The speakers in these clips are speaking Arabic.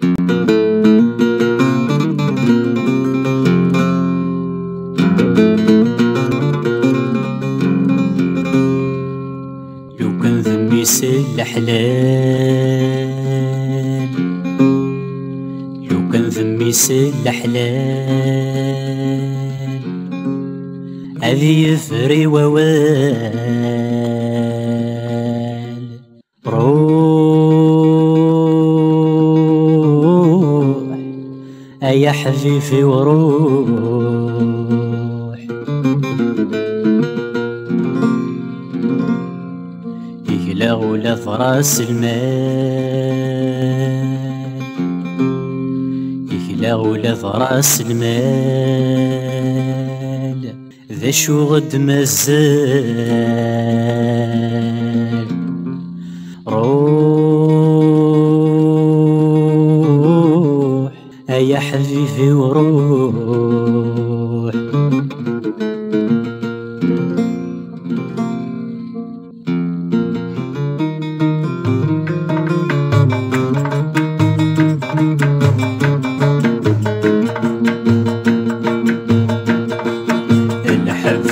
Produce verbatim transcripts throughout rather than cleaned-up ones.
لو كان ذنبي سل حلال، لو كان ذنبي سل حلال، هذي يفري ووال روح يا حبيبي وروح. يقلع ولا فراس المال، يقلع ولا فراس المال، ذا شو غد مازال روح يا حبيبي وروح.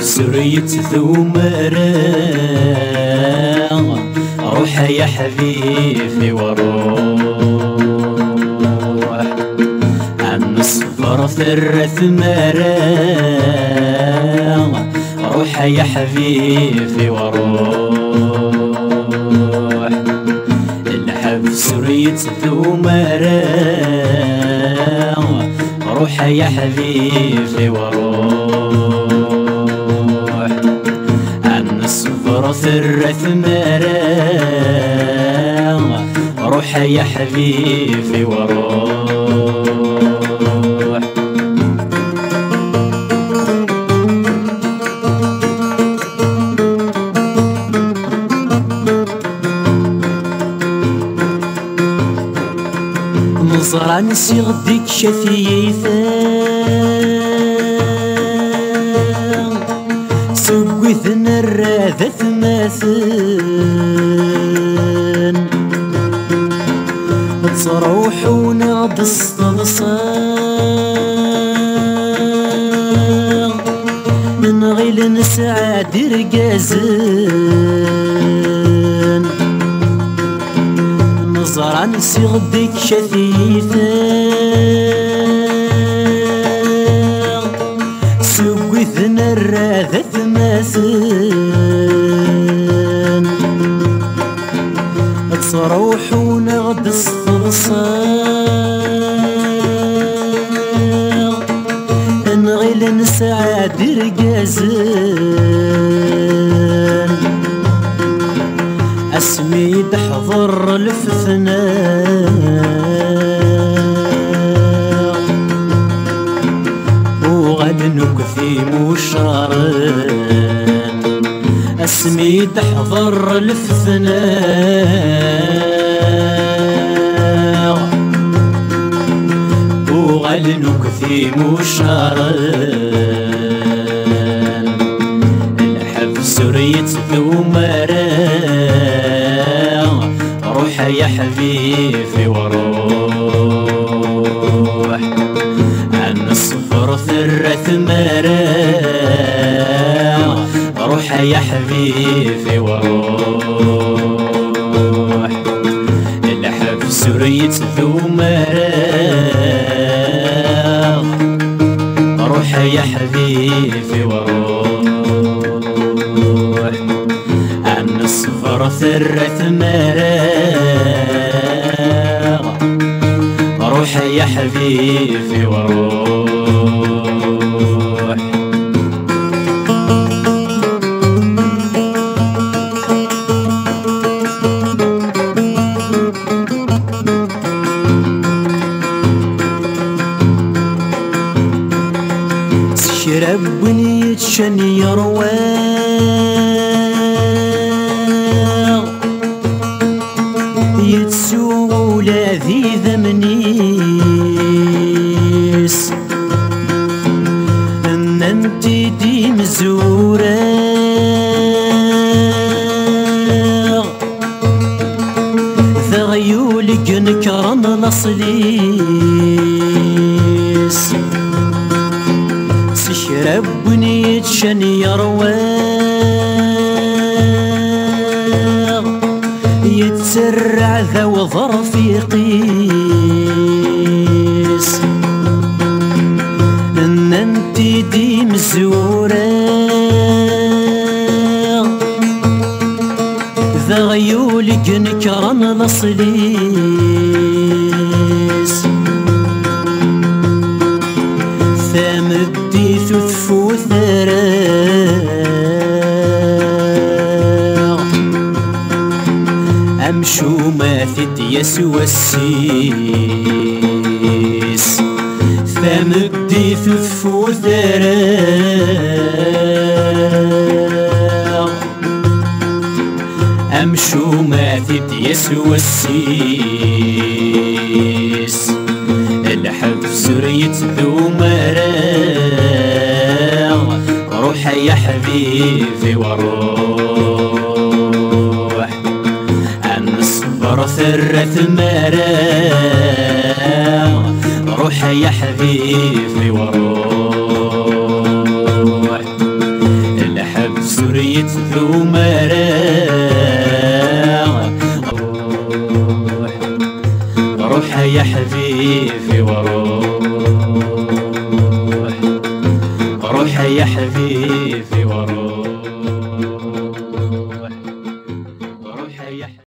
سريت ثوم راغ روح يا حبيبي وروح، عن الصفر ثرث مراغ روح يا حبيبي وروح. الحب سريت ثوم راغ روح يا حبيبي وروح، ثر ثمرة روح يا حبيبي وروح. نصرا نسي غديك شثيثان سويثن الراذة ثماثن تصروح ونعض الصلصة من غير نسعى درقازن نظرا نسي غديك شثيثان سويثن الراذة ثماثن تصروح ونغد الصلصة نغيل نسعى درقازن اسمي تحضر الفثناء وغد نكفي مشارك اسمي تحضر الفثناء وغل نكثي مشارن الحب سريت ثوم راغ روح يا حبيبي وروح، عن الصفر ثرث مراغ روح يا حبيبي وروح. الحب سريت ثوم راغ روح يا حبيبي وروح، عن الصفر ثرث مراغ روح يا حبيبي وروح. شرب ونيتشن يروى يتسوغ لذيذ منيس ان انت دي مزورة ذا غيولك نكرم صليس سشرب بنيت شني رواغ يتسرع ذا وظرفي قيس ان انتي دي مزوراغ ذا غيولك نكران لصليس ثامدي ثثفو ثراغ أمشو ما ثد يسوى السيس ثامدي ثثفو ثراغ أمشو ما ثد يسوى السيس الحبس ريت ذو مراغ روح يا حبيبي وروح أن صبر ثرة مراغ روح يا حبيبي وروح الحبس ريت ذو مراغ روح يا حبيبي وروح روح يا حبيبي.